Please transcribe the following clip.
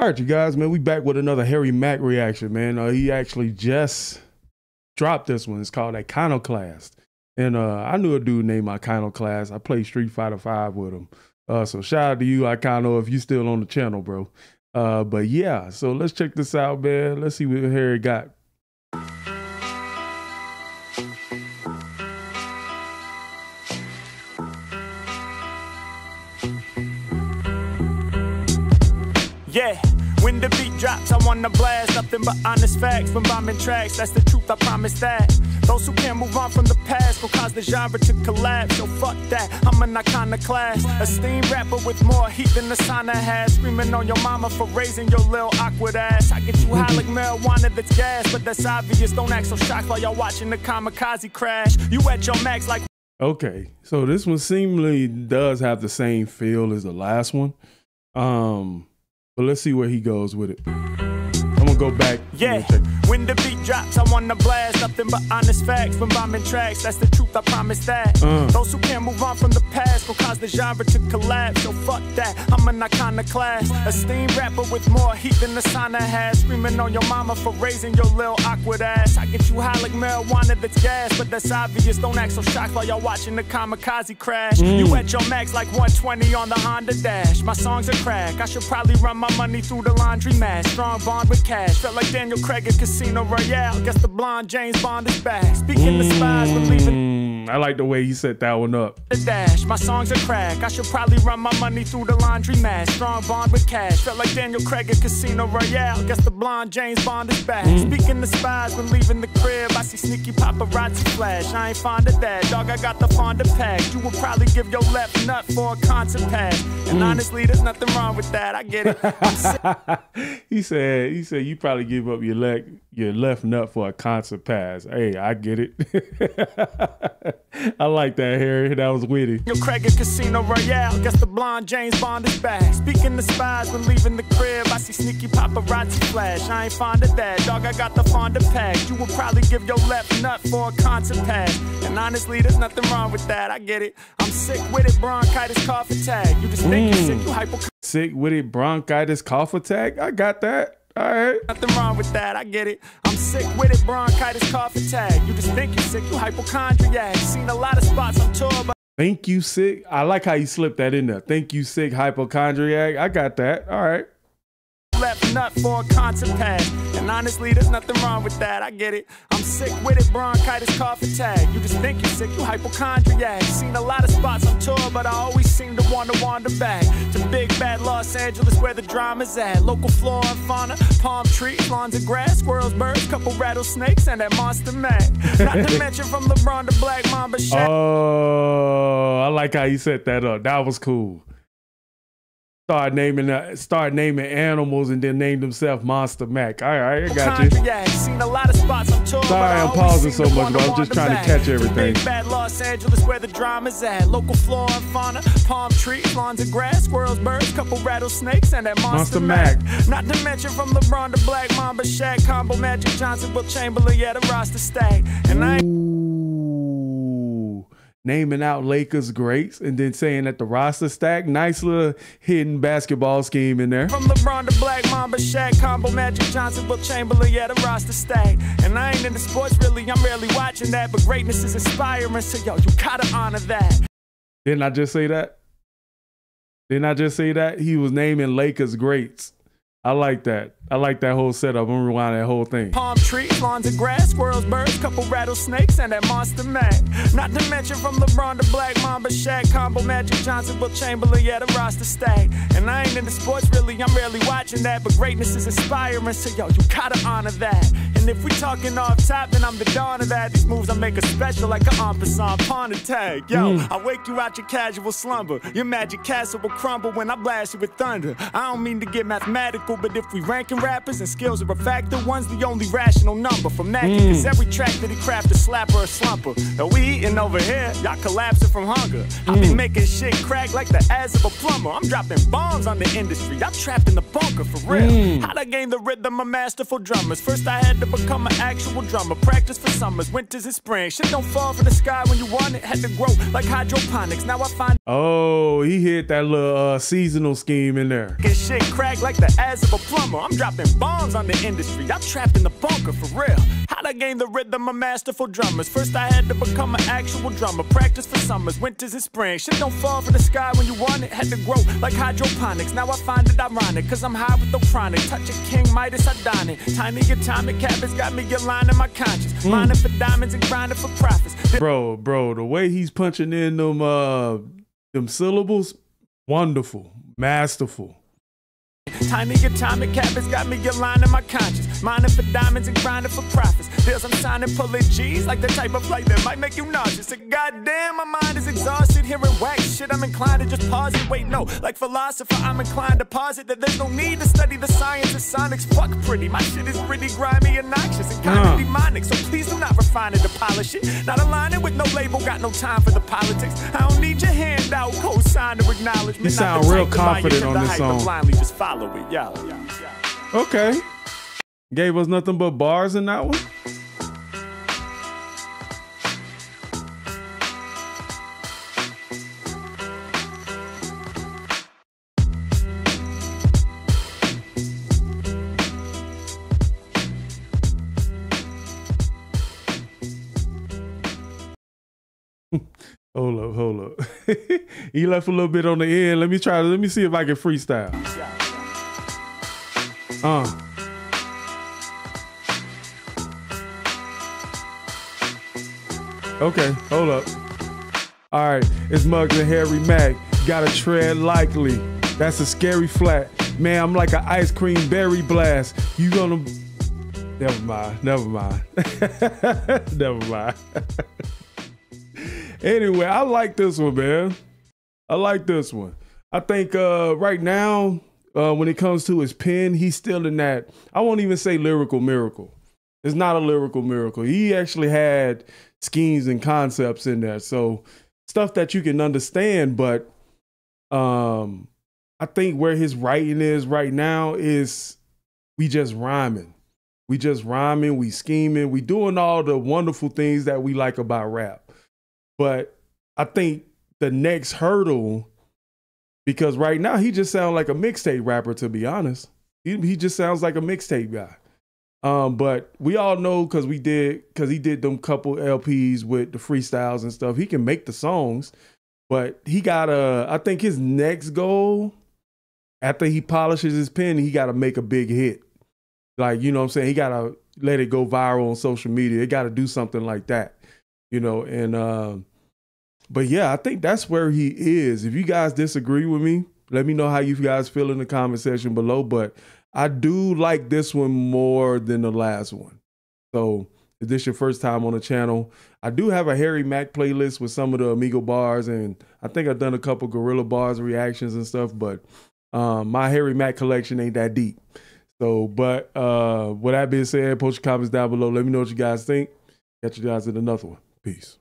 All right, you guys, man, we back with another Harry Mack reaction, man. He actually just dropped this one. It's called Iconoclast. And I knew a dude named Iconoclast. I played Street Fighter V with him. So shout out to you, Icono, if you still on the channel, bro. But yeah, so let's check this out, man. Let's see what Harry got. Yeah. When the beat drops, I wanna blast nothing but honest facts from bombing tracks. That's the truth, I promise that. Those who can't move on from the past will cause the genre to collapse. So fuck that, I'm an iconoclast, a steam rapper with more heat than the sauna has. Screaming on your mama for raising your little awkward ass. I get you high like marijuana that's gas, but that's obvious. Don't act so shocked while y'all watching the kamikaze crash. You at your max like. Okay, so this one seemingly does have the same feel as the last one. But let's see where he goes with it. I'm gonna go back. Yeah, when the beat drops, I wanna blast nothing but honest facts from bombing tracks. That's the truth, I promise that. Those who can't move on from the past will cause the genre to collapse. So fuck that, I'm an iconoclast, a steam rapper with more heat than the sauna has. Screaming on your mama for raising your little awkward ass. I get you high like marijuana that's gas, but that's obvious. Don't act so shocked while y'all watching the kamikaze crash. You at your max like 120 on the Honda Dash. My songs are crack, I should probably run my money through the laundry mat. Strong bond with cash, felt like Daniel Craig at Casino Royale. Guess the blonde James Bond is back. Speaking to spies, believing. I like the way he set that one up. The dash, my songs are crack. I should probably run my money through the laundry mat. Strong bond with cash, felt like Daniel Craig at Casino Royale. Guess the blonde James Bond is back. Speaking to spies, when leaving the crib, I see sneaky paparazzi flash. I ain't fond of that, dog. I got the Fonda pack. You will probably give your left nut for a concert pass. And honestly, there's nothing wrong with that. I get it. He said you probably give up your left nut for a concert pass. Hey, I get it. I like that, Harry. That was witty. Yo, Craig at Casino Royale. Guess the blonde James Bond is back. Speaking to spies, when leaving the crib, I see sneaky paparazzi flash. I ain't fond of that, dog. I got the Fonda pack. You will probably give your left nut for a concert pass. And honestly, there's nothing wrong with that. I get it. I'm sick with it. Bronchitis, cough attack. You just think you're sick. You hypochondriac. Sick with it, bronchitis, cough attack. I got that. All right. Nothing wrong with that. I get it. I'm sick with it. Bronchitis, cough attack. You just think you're sick. You hypochondriac. Seen a lot of spots on tour. But think you sick. I like how you slipped that in there. Think you sick, hypochondriac. I got that. All right. Left nut for a concert pass. And honestly, there's nothing wrong with that. I get it. I'm sick with it. Bronchitis, cough attack. You just think you're sick. You hypochondriac. Seen a lot of spots on tour, but I always seem to wander back to big bad Los Angeles where the drama's at. Local flora and fauna, palm trees, lawns and grass, squirrels, birds, couple rattlesnakes, and that monster Mac. Not to mention from LeBron to Black Mamba, Shaq. Oh, I like how you set that up. That was cool. Start naming animals and then name themselves Monster Mac. All right, I got you. Seen a lot of spots on tour. Sorry, I'm pausing so much, but I'm just trying to catch everything. Big bad Los Angeles where the drama's at. Local flora and fauna, palm trees, lawns and grass, squirrels, birds, couple rattlesnakes, and that Monster Mac. Not to mention from LeBron to Black Mamba, Shaq, combo Magic Johnson, Will Chamberlain, yeah, the roster stack. And naming out Lakers greats and then saying that the roster stack. Nice little hidden basketball scheme in there. From LeBron to Black Mamba, Shaq, combo Magic Johnson, Will Chamberlain, yeah, the roster stack. And I ain't into sports really, I'm rarely watching that, but greatness is inspiring, so yo, you gotta honor that. Didn't I just say that? Didn't I just say that? He was naming Lakers greats. I like that. I like that whole setup. I'm gonna rewind that whole thing. Palm trees, lawns and grass, squirrels, birds, couple rattlesnakes, and that Monster Mac. Not to mention from LeBron to Black Mamba, Shaq, combo Magic Johnson, Will Chamberlain, yeah, the roster stack. And I ain't into sports really, I'm rarely watching that, but greatness is inspiring, so yo, you gotta honor that. And if we talking off top, then I'm the dawn of that. These moves I make a special like an en passant pawn attack. Yo, I wake you out your casual slumber. Your magic castle will crumble when I blast you with thunder. I don't mean to get mathematical, but if we ranking rappers and skills are a factor, one's the only rational number. From that, because every track that he crafted, slapper or slumper. Though we eating over here, y'all collapsing from hunger. I be making shit crack like the ass of a plumber. I'm dropping bombs on the industry. Y'all trapped in the bunker for real. How'd I gain the rhythm of masterful drummers? First I had to become an actual drummer. Practice for summers, winters and spring. Shit don't fall from the sky when you want it. Had to grow like hydroponics. Now I find. Oh, he hit that little seasonal scheme in there. Shit crack like the ass size of a plumber. I'm dropping bombs on the industry. I'm trapped in the bunker for real. How'd I gain the rhythm of masterful drummers? First I had to become an actual drummer. Practice for summers, winters and springs. Shit don't fall from the sky when you want it. Had to grow like hydroponics. Now I find it ironic, cause I'm high with the chronic. Touch a king, Midas, I don it. Tiny atomic habits got me aligning my conscience. Mining for diamonds and grinding for profits. Bro, the way he's punching in them syllables, wonderful, masterful. Tiny atomic habits got me aligning my conscience. Mining for diamonds and grinding for profits. Deals I'm signing pulling G's like the type of flight that might make you nauseous. And goddamn, my mind is exhausted hearing whack shit. I'm inclined to just pause it. Wait, no, like philosopher, I'm inclined to posit that there's no need to study the science of sonics. Fuck pretty, my shit is pretty grimy and noxious and kind of demonic. So please do not refine it to polish it. Not aligning with no label, got no time for the politics. I don't need your handout, co-sign to acknowledge me. You sound real confident on this song. Okay, gave us nothing but bars in that one. Hold up. He left a little bit on the end. Let me see if I can freestyle. Okay, hold up. All right, it's Muggs and Harry Mack. Gotta tread lightly. That's a scary flat. Man, I'm like an ice cream berry blast. You gonna... Never mind. Never mind. Anyway, I like this one, man. I think right now... when it comes to his pen, he's still in that, I won't even say lyrical miracle. It's not a lyrical miracle. He actually had schemes and concepts in there. So stuff that you can understand, but I think where his writing is right now is we just rhyming. We scheming, we doing all the wonderful things that we like about rap. But I think the next hurdle, because right now he just sounds like a mixtape rapper, to be honest. He just sounds like a mixtape guy. But we all know because he did them couple LPs with the freestyles and stuff. He can make the songs, but he gotta, I think his next goal, after he polishes his pen, he gotta make a big hit. Like, you know what I'm saying? He gotta let it go viral on social media. It gotta do something like that, you know, and but yeah, I think that's where he is. If you guys disagree with me, let me know how you guys feel in the comment section below. But I do like this one more than the last one. So if this is your first time on the channel, I do have a Harry Mack playlist with some of the Amigo bars. And I think I've done a couple Gorilla bars reactions and stuff. But my Harry Mack collection ain't that deep. So, but with that being said, post your comments down below. Let me know what you guys think. Catch you guys in another one. Peace.